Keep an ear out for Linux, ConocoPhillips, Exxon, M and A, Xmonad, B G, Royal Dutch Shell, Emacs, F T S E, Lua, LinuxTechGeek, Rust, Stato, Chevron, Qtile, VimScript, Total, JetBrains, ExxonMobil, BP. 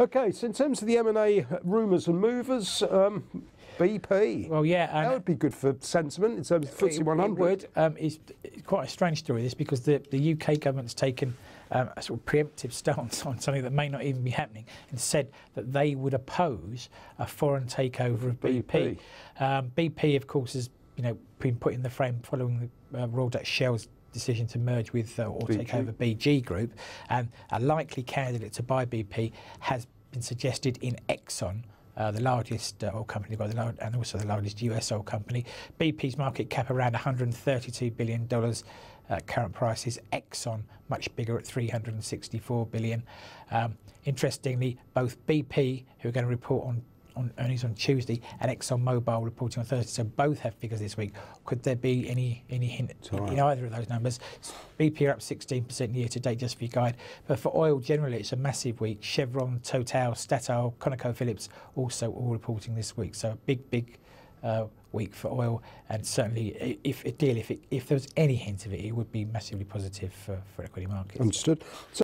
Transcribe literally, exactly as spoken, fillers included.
Okay, so in terms of the M and A rumours and movers, um, B P. Well, yeah. And that would be good for sentiment in terms of F T S E one hundred. It would. Um, it's, it's quite a strange story, this, because the, the U K government's taken um, a sort of preemptive stance on something that may not even be happening and said that they would oppose a foreign takeover of B P. B P, um, B P of course, has you know, been put in the frame following the uh, Royal Dutch Shell's decision to merge with uh, or B G. Take over B G Group, and a likely candidate to buy B P has been suggested in Exxon, uh, the largest uh, oil company, and also the largest U S oil company. B P's market cap around one hundred thirty-two billion dollars at current prices. Exxon much bigger at three hundred sixty-four billion dollars. Um, interestingly, both B P, who are going to report on on earnings on Tuesday, and ExxonMobil reporting on Thursday, so both have figures this week. Could there be any any hint right. in either of those numbers? B P are up sixteen percent year to date, just for your guide, but for oil generally it's a massive week. Chevron, Total, Stato, ConocoPhillips also all reporting this week, so a big, big uh, week for oil, and certainly if a deal, if, it, if there was any hint of it, it would be massively positive for, for equity markets. Understood. So